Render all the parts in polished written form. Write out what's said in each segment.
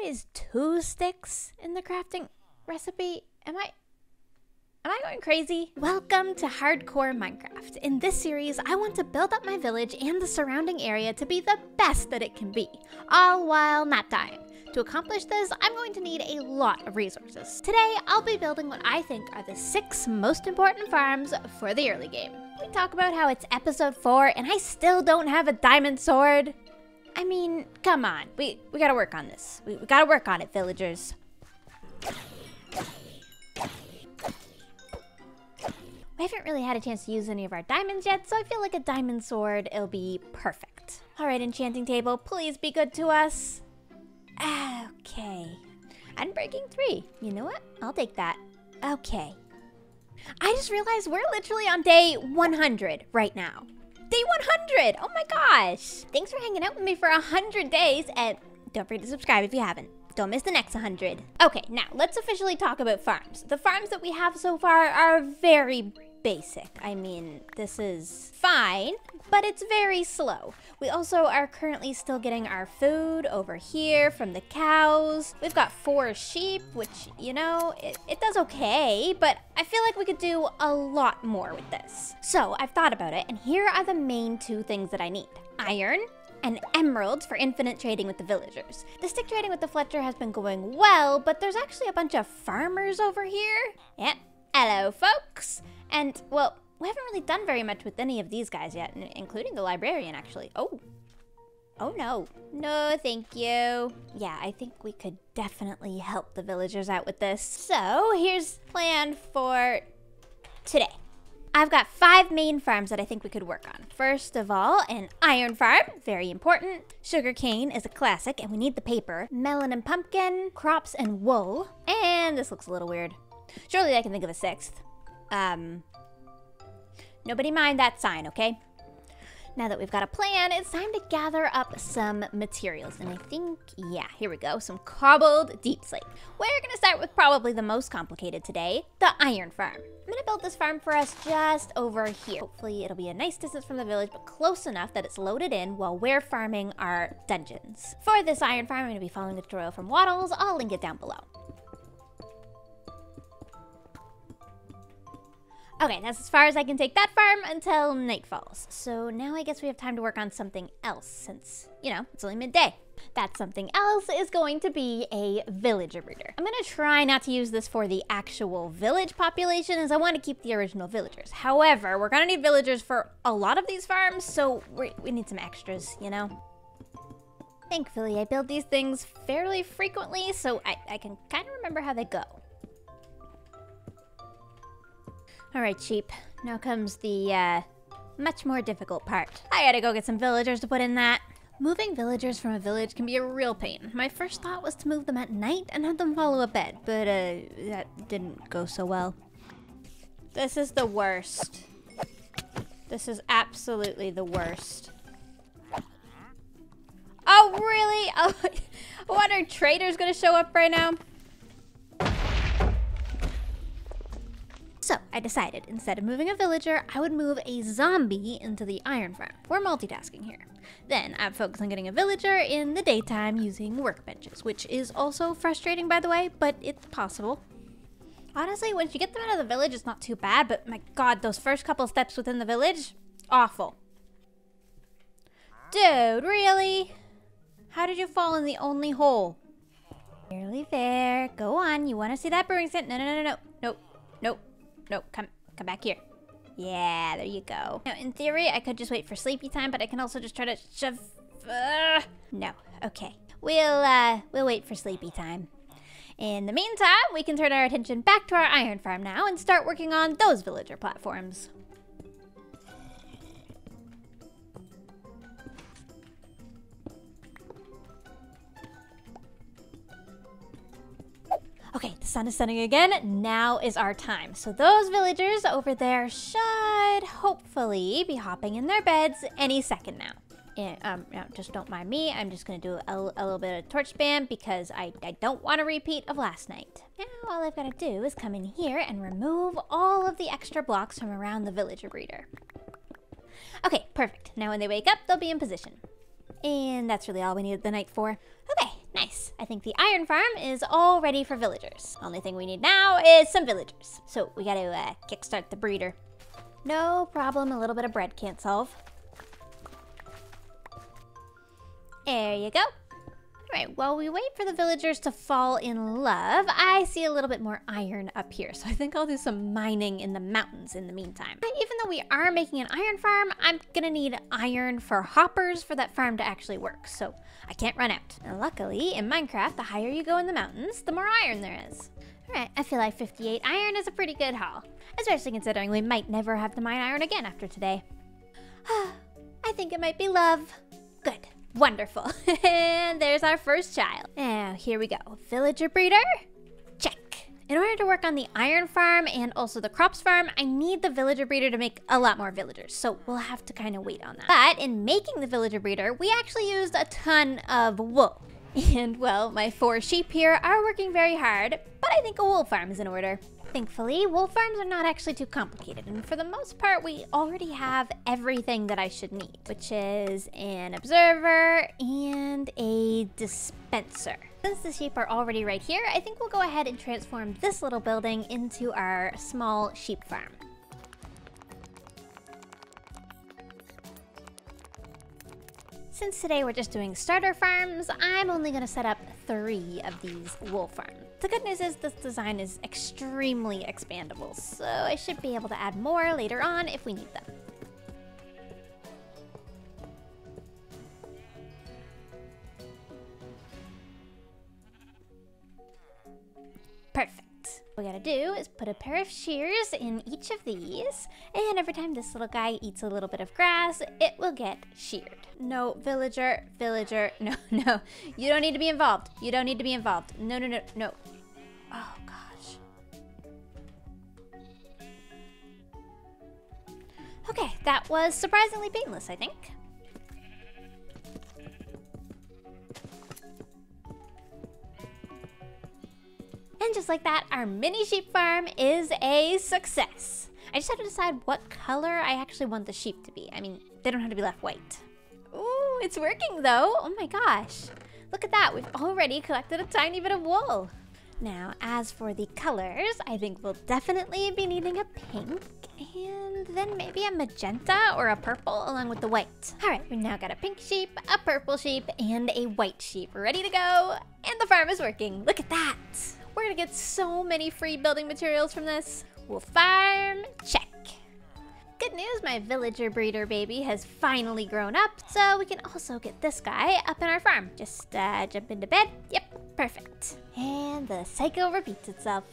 always 2 sticks in the crafting recipe? Am I going crazy? Welcome to Hardcore Minecraft. In this series, I want to build up my village and the surrounding area to be the best that it can be, all while not dying. To accomplish this, I'm going to need a lot of resources. Today, I'll be building what I think are the 6 most important farms for the early game. We talk about how it's episode 4 and I still don't have a diamond sword. I mean, come on, we gotta work on this. We gotta work on it, villagers. We haven't really had a chance to use any of our diamonds yet, so I feel like a diamond sword, it'll be perfect. All right, enchanting table, please be good to us. Okay, unbreaking 3. You know what? I'll take that. Okay. I just realized we're literally on day 100 right now. Day 100! Oh my gosh! Thanks for hanging out with me for 100 days, and don't forget to subscribe if you haven't. Don't miss the next 100. Okay, now let's officially talk about farms. The farms that we have so far are very basic. I mean, this is fine, but it's very slow. We also are currently still getting our food over here from the cows. We've got 4 sheep, which, you know, it does okay, but I feel like we could do a lot more with this. So I've thought about it, and here are the main 2 things that I need. Iron and emeralds for infinite trading with the villagers. The stick trading with the Fletcher has been going well, but there's actually a bunch of farmers over here. Yep, hello folks. And, well, we haven't really done very much with any of these guys yet, including the librarian, actually. Oh no. No, thank you. Yeah, I think we could definitely help the villagers out with this. So, here's the plan for today. I've got 5 main farms that I think we could work on. First of all, an iron farm, very important. Sugarcane is a classic, and we need the paper. Melon and pumpkin, crops and wool. And this looks a little weird. Surely I can think of a 6th. Nobody mind that sign, okay? Now that we've got a plan, it's time to gather up some materials. And I think, yeah, here we go. Some cobbled deep slate. We're gonna start with probably the most complicated today, the iron farm. I'm gonna build this farm for us just over here. Hopefully it'll be a nice distance from the village, but close enough that it's loaded in while we're farming our dungeons. For this iron farm, I'm gonna be following the tutorial from Waddles. I'll link it down below. Okay, that's as far as I can take that farm until night falls. So now I guess we have time to work on something else since, you know, it's only midday. That something else is going to be a villager breeder. I'm gonna try not to use this for the actual village population as I want to keep the original villagers. However, we're gonna need villagers for a lot of these farms, so we need some extras, you know? Thankfully, I build these things fairly frequently, so I can kind of remember how they go. All right, sheep. Now comes the much more difficult part. I gotta go get some villagers to put in that. Moving villagers from a village can be a real pain. My first thought was to move them at night and have them follow a bed, but that didn't go so well. This is the worst. This is absolutely the worst. Oh, really? Oh, what, are traders gonna show up right now? So I decided instead of moving a villager, I would move a zombie into the iron farm. We're multitasking here. Then I'd focus on getting a villager in the daytime using workbenches, which is also frustrating, by the way, but it's possible. Honestly, once you get them out of the village, it's not too bad, but my God, those first couple steps within the village, awful. Dude, really? How did you fall in the only hole? Nearly there. Go on. You want to see that brewing set? No, no, no, no, no. Nope. Nope. No, come back here. Yeah, there you go. Now, in theory, I could just wait for sleepy time, but I can also just try to shove... No, okay. We'll wait for sleepy time. In the meantime, we can turn our attention back to our iron farm now and start working on those villager platforms. Okay, the sun is setting again. Now is our time. So those villagers over there should hopefully be hopping in their beds any second now. And, just don't mind me. I'm just gonna do a little bit of torch spam because I don't want a repeat of last night. Now all I've gotta do is come in here and remove all of the extra blocks from around the villager breeder. Okay, perfect. Now when they wake up, they'll be in position. And that's really all we needed the night for. Okay. Nice. I think the iron farm is all ready for villagers. Only thing we need now is some villagers. So we gotta kickstart the breeder. No problem, a little bit of bread can't solve. There you go. All right, while we wait for the villagers to fall in love, I see a little bit more iron up here. So I think I'll do some mining in the mountains in the meantime. Even though we are making an iron farm, I'm gonna need iron for hoppers for that farm to actually work. So I can't run out. And luckily in Minecraft, the higher you go in the mountains, the more iron there is. All right, I feel like 58 iron is a pretty good haul, especially considering we might never have to mine iron again after today. I think it might be love. Good. Wonderful. And there's our first child. Now, here we go. Villager breeder, check. In order to work on the iron farm and also the crops farm, I need the villager breeder to make a lot more villagers. So we'll have to kind of wait on that. But in making the villager breeder, we actually used a ton of wool. And well, my 4 sheep here are working very hard, but I think a wool farm is in order. Thankfully, wool farms are not actually too complicated, and for the most part, we already have everything that I should need, which is an observer and a dispenser. Since the sheep are already right here, I think we'll go ahead and transform this little building into our small sheep farm. Since today we're just doing starter farms, I'm only gonna set up 3 of these wool farms. The good news is this design is extremely expandable, so I should be able to add more later on if we need them. Perfect. What we gotta do is put a pair of shears in each of these, and every time this little guy eats a little bit of grass, it will get sheared. No, villager, no, you don't need to be involved. You don't need to be involved. No. Oh gosh. Okay, that was surprisingly painless, I think. And just like that, our mini sheep farm is a success. I just have to decide what color I actually want the sheep to be. I mean, they don't have to be left white. Ooh, it's working though. Oh my gosh. Look at that. We've already collected a tiny bit of wool. Now, as for the colors, I think we'll definitely be needing a pink and then maybe a magenta or a purple along with the white. All right, we've now got a pink sheep, a purple sheep, and a white sheep ready to go. And the farm is working. Look at that. We're gonna get so many free building materials from this. We'll farm, check. Good news, my villager breeder baby has finally grown up, so we can also get this guy up in our farm. Just jump into bed, yep, perfect. And the cycle repeats itself.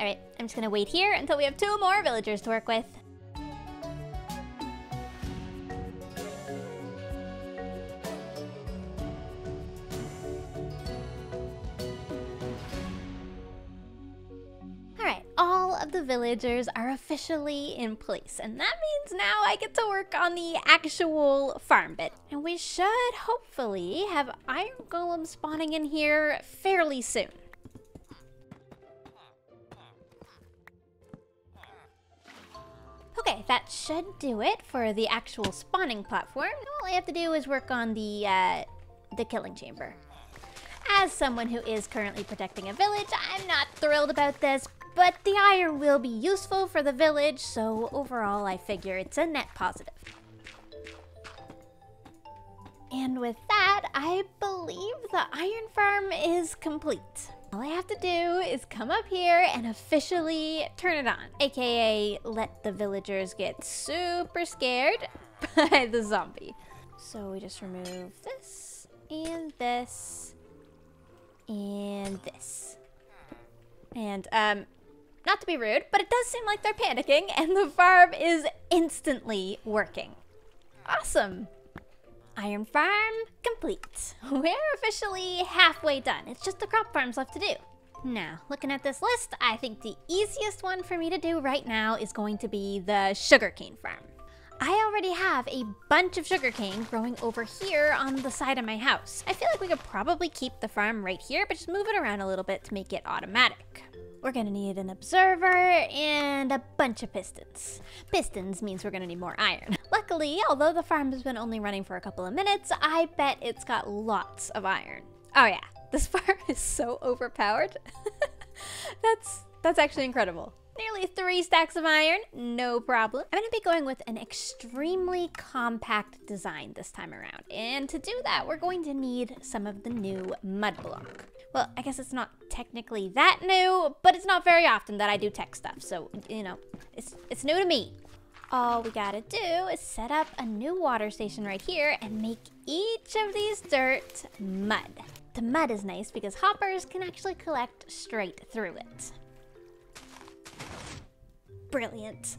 All right, I'm just gonna wait here until we have 2 more villagers to work with. The villagers are officially in place, and that means now I get to work on the actual farm bit. And we should hopefully have iron golems spawning in here fairly soon. Okay, that should do it for the actual spawning platform. All I have to do is work on the killing chamber. As someone who is currently protecting a village, I'm not thrilled about this, but the iron will be useful for the village, so overall I figure it's a net positive. And with that, I believe the iron farm is complete. All I have to do is come up here and officially turn it on, aka let the villagers get super scared by the zombie. So we just remove this, and this, and this. And not to be rude, but it does seem like they're panicking, and the farm is instantly working. Awesome. Iron farm complete. We're officially halfway done. It's just the crop farms left to do. Now, looking at this list, I think the easiest one for me to do right now is going to be the sugarcane farm. I already have a bunch of sugarcane growing over here on the side of my house. I feel like we could probably keep the farm right here, but just move it around a little bit to make it automatic. We're gonna need an observer and a bunch of pistons. Pistons means we're gonna need more iron. Luckily, although the farm has been only running for a couple of minutes, I bet it's got lots of iron. Oh yeah, This farm is so overpowered. That's actually incredible. Nearly 3 stacks of iron, no problem. I'm gonna be going with an extremely compact design this time around. And to do that, we're going to need some of the new mud block. Well, I guess it's not technically that new, but it's not very often that I do tech stuff. So, you know, it's new to me. All we gotta do is set up a new water station right here and make each of these dirt mud. The mud is nice because hoppers can actually collect straight through it. Brilliant.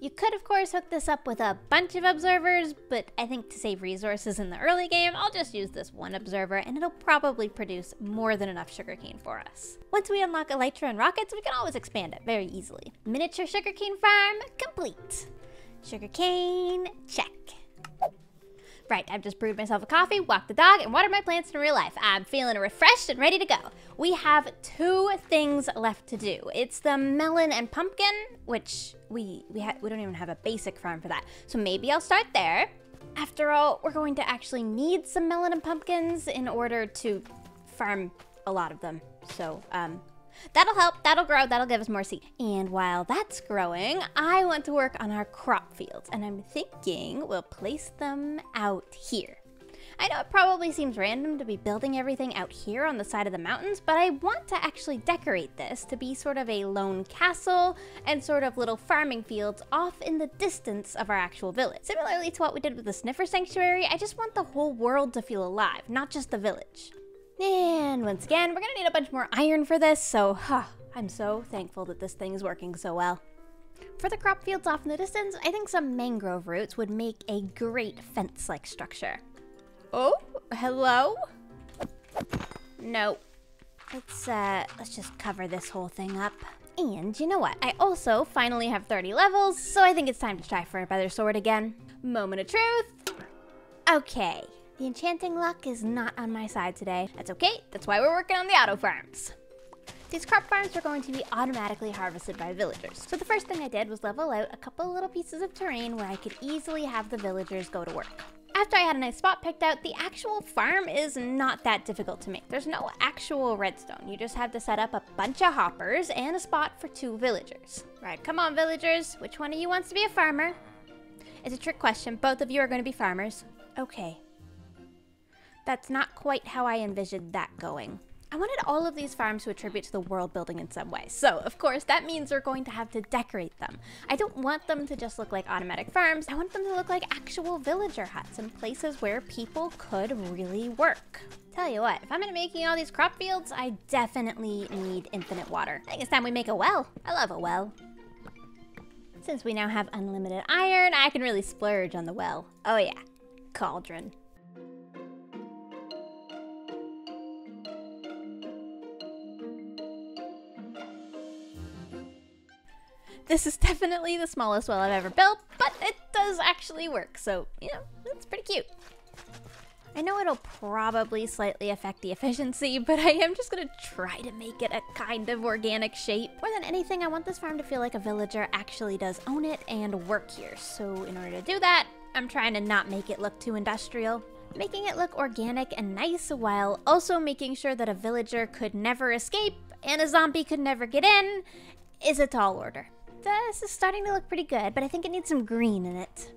You could, of course, hook this up with a bunch of observers, but I think to save resources in the early game, I'll just use this one observer and it'll probably produce more than enough sugarcane for us. Once we unlock elytra and rockets, we can always expand it very easily. Miniature sugarcane farm complete. Sugarcane, check. Right, I've just brewed myself a coffee, walked the dog, and watered my plants in real life. I'm feeling refreshed and ready to go. We have 2 things left to do. It's the melon and pumpkin, which we don't even have a basic farm for that. So maybe I'll start there. After all, we're going to actually need some melon and pumpkins in order to farm a lot of them. So, that'll help, that'll grow, that'll give us more seed. And while that's growing, I want to work on our crop fields, and I'm thinking we'll place them out here. I know it probably seems random to be building everything out here on the side of the mountains, but I want to actually decorate this to be sort of a lone castle and sort of little farming fields off in the distance of our actual village. Similarly to what we did with the Sniffer Sanctuary, I just want the whole world to feel alive, not just the village. And once again, we're gonna need a bunch more iron for this, so I'm so thankful that this thing is working so well. For the crop fields off in the distance, I think some mangrove roots would make a great fence-like structure. Oh, hello? No. Let's just cover this whole thing up. And you know what? I also finally have 30 levels, so I think it's time to try for a better sword again. Moment of truth. Okay. The enchanting luck is not on my side today. That's okay, that's why we're working on the auto farms. These crop farms are going to be automatically harvested by villagers. So the first thing I did was level out a couple little pieces of terrain where I could easily have the villagers go to work. After I had a nice spot picked out, the actual farm is not that difficult to make. There's no actual redstone. You just have to set up a bunch of hoppers and a spot for 2 villagers. Right, come on villagers, which one of you wants to be a farmer? It's a trick question, both of you are gonna be farmers. Okay. That's not quite how I envisioned that going. I wanted all of these farms to attribute to the world building in some way. So of course, that means we're going to have to decorate them. I don't want them to just look like automatic farms. I want them to look like actual villager huts and places where people could really work. Tell you what, if I'm gonna be making all these crop fields, I definitely need infinite water. I think it's time we make a well. I love a well. Since we now have unlimited iron, I can really splurge on the well. Oh yeah, cauldron. This is definitely the smallest well I've ever built, but it does actually work, so, you know, it's pretty cute. I know it'll probably slightly affect the efficiency, but I am just gonna try to make it a kind of organic shape. More than anything, I want this farm to feel like a villager actually does own it and work here, so in order to do that, I'm trying to not make it look too industrial. Making it look organic and nice while also making sure that a villager could never escape and a zombie could never get in is a tall order. This is starting to look pretty good, but I think it needs some green in it.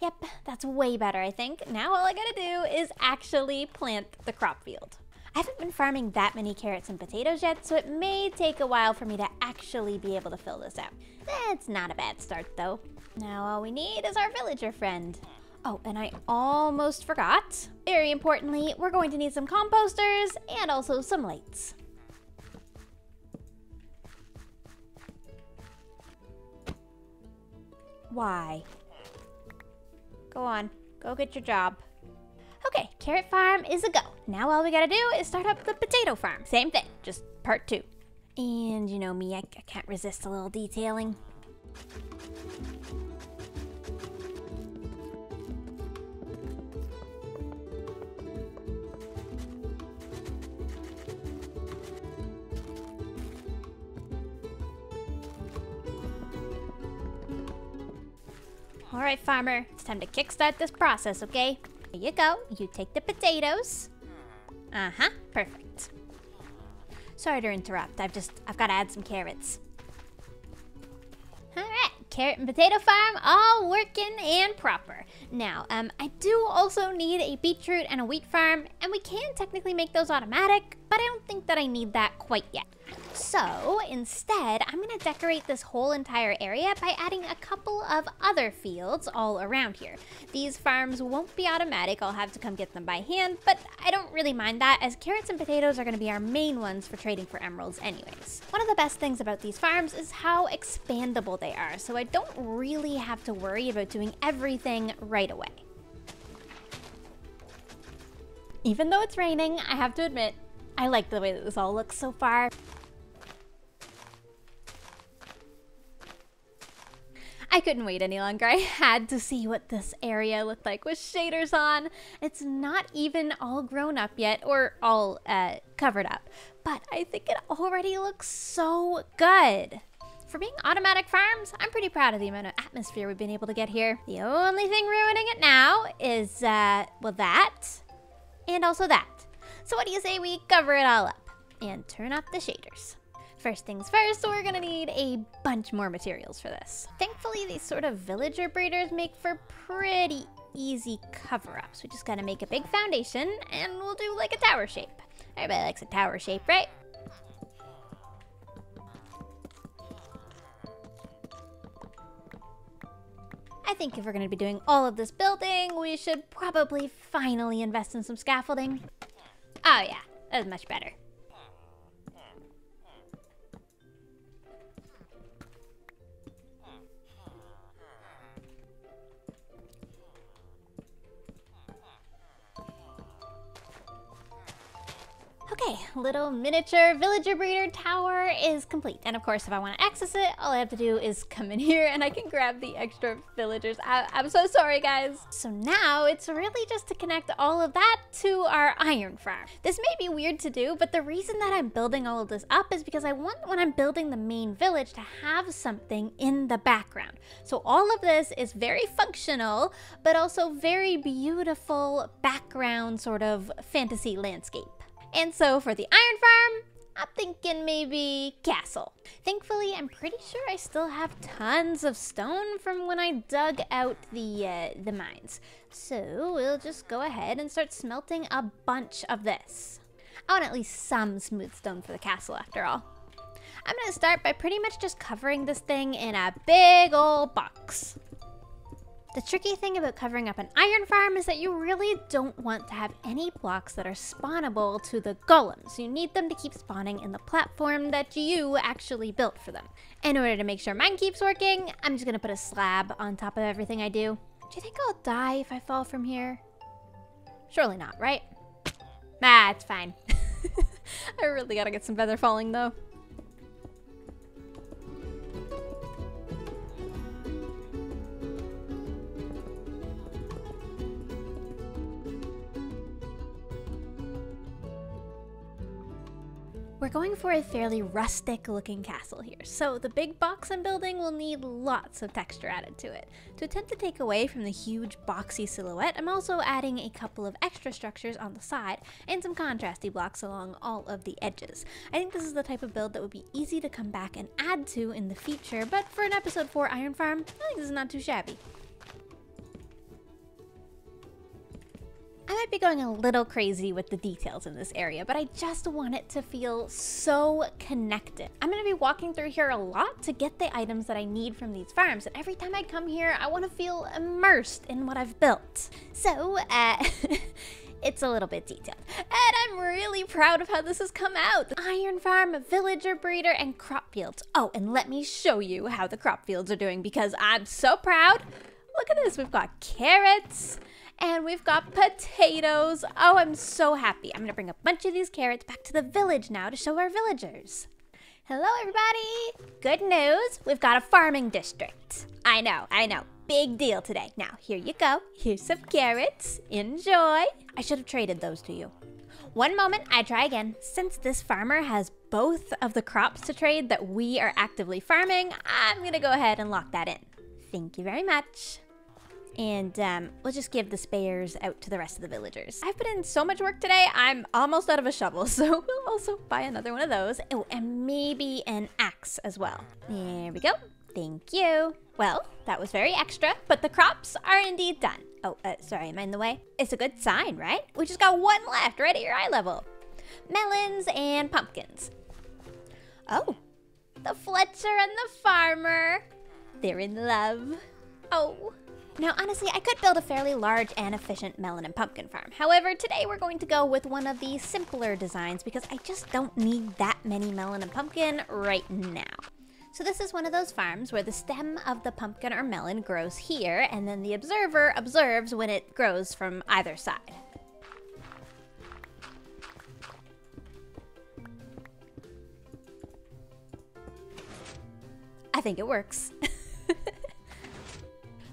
Yep, that's way better, I think. Now all I gotta do is actually plant the crop field. I haven't been farming that many carrots and potatoes yet, so it may take a while for me to actually be able to fill this out. That's not a bad start, though. Now all we need is our villager friend. Oh, and I almost forgot. Very importantly, we're going to need some composters and also some lights. Why? Go on, go get your job. Okay, carrot farm is a go. Now all we gotta do is start up the potato farm. Same thing, just part 2. And you know me, I can't resist a little detailing. All right, farmer, it's time to kickstart this process, okay? There you go. You take the potatoes. Uh-huh. Perfect. Sorry to interrupt. I've got to add some carrots. Alright. Carrot and potato farm, all working and proper. Now, I do also need a beetroot and a wheat farm, and we can technically make those automatic, but I don't think that I need that quite yet. So, instead, I'm gonna decorate this whole entire area by adding a couple of other fields all around here. These farms won't be automatic, I'll have to come get them by hand, but I don't really mind that, as carrots and potatoes are gonna be our main ones for trading for emeralds anyways. One of the best things about these farms is how expandable they are, so I don't really have to worry about doing everything right away. Even though it's raining, I have to admit, I like the way that this all looks so far. I couldn't wait any longer. I had to see what this area looked like with shaders on. It's not even all grown up yet, or all covered up, but I think it already looks so good. For being automatic farms, I'm pretty proud of the amount of atmosphere we've been able to get here. The only thing ruining it now is, well, that, and also that. So what do you say we cover it all up and turn off the shaders? First things first, so we're gonna need a bunch more materials for this. Thankfully, these sort of villager breeders make for pretty easy cover-ups. We just gotta make a big foundation and we'll do like a tower shape. Everybody likes a tower shape, right? I think if we're gonna be doing all of this building, we should probably finally invest in some scaffolding. Oh yeah, that was much better. Okay, little miniature villager breeder tower is complete. And of course, if I want to access it, all I have to do is come in here and I can grab the extra villagers. I'm so sorry, guys. So now it's really just to connect all of that to our iron farm. This may be weird to do, but the reason that I'm building all of this up is because I want, when I'm building the main village, to have something in the background. So all of this is very functional, but also very beautiful background sort of fantasy landscape. And so for the iron farm, I'm thinking maybe castle. Thankfully, I'm pretty sure I still have tons of stone from when I dug out the mines. So we'll just go ahead and start smelting a bunch of this. I want at least some smooth stone for the castle after all. I'm gonna start by pretty much just covering this thing in a big old box. The tricky thing about covering up an iron farm is that you really don't want to have any blocks that are spawnable to the golems. You need them to keep spawning in the platform that you actually built for them. In order to make sure mine keeps working, I'm just gonna put a slab on top of everything I do. Do you think I'll die if I fall from here? Surely not, right? Ah, it's fine. I really gotta get some feather falling though. We're going for a fairly rustic looking castle here, so the big box I'm building will need lots of texture added to it. To attempt to take away from the huge boxy silhouette, I'm also adding a couple of extra structures on the side and some contrasty blocks along all of the edges. I think this is the type of build that would be easy to come back and add to in the future, but for an episode 4 iron farm, I think this is not too shabby. I might be going a little crazy with the details in this area, but I just want it to feel so connected. I'm gonna be walking through here a lot to get the items that I need from these farms, and every time I come here, I want to feel immersed in what I've built. So, it's a little bit detailed. And I'm really proud of how this has come out. The iron farm, villager breeder, and crop fields. Oh, and let me show you how the crop fields are doing, because I'm so proud. Look at this, we've got carrots, and we've got potatoes. Oh, I'm so happy. I'm gonna bring a bunch of these carrots back to the village now to show our villagers. Hello, everybody. Good news, we've got a farming district. I know, big deal today. Now, here you go. Here's some carrots, enjoy. I should have traded those to you. One moment, I try again. Since this farmer has both of the crops to trade that we are actively farming, I'm gonna go ahead and lock that in. Thank you very much. and we'll just give the spares out to the rest of the villagers. I've put in so much work today, I'm almost out of a shovel, so we'll also buy another one of those. Oh, and maybe an axe as well. There we go. Thank you. Well, that was very extra, but the crops are indeed done. Oh, sorry, am I in the way? It's a good sign, right? We just got one left right at your eye level. Melons and pumpkins. Oh, the Fletcher and the farmer. They're in love. Oh. Now, honestly, I could build a fairly large and efficient melon and pumpkin farm. However, today we're going to go with one of the simpler designs because I just don't need that many melon and pumpkin right now. So this is one of those farms where the stem of the pumpkin or melon grows here, and then the observer observes when it grows from either side. I think it works.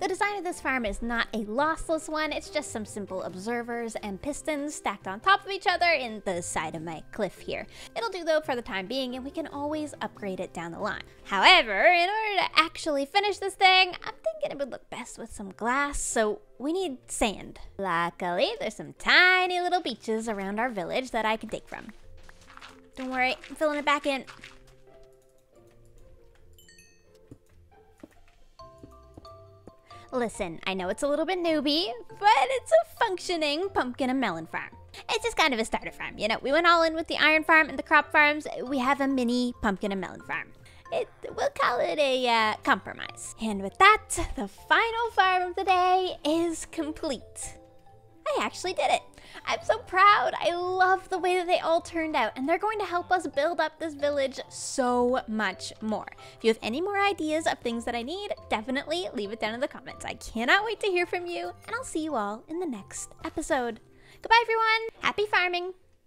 The design of this farm is not a lossless one, it's just some simple observers and pistons stacked on top of each other in the side of my cliff here. It'll do though for the time being, and we can always upgrade it down the line. However, in order to actually finish this thing, I'm thinking it would look best with some glass, so we need sand. Luckily, there's some tiny little beaches around our village that I can dig from. Don't worry, I'm filling it back in. Listen, I know it's a little bit newbie, but it's a functioning pumpkin and melon farm. It's just kind of a starter farm, you know? We went all in with the iron farm and the crop farms. We have a mini pumpkin and melon farm. We'll call it a compromise. And with that, the final farm of the day is complete. I actually did it. I'm so proud. I love the way that they all turned out, and they're going to help us build up this village so much more. If you have any more ideas of things that I need, definitely leave it down in the comments. I cannot wait to hear from you, and I'll see you all in the next episode. Goodbye, everyone. Happy farming.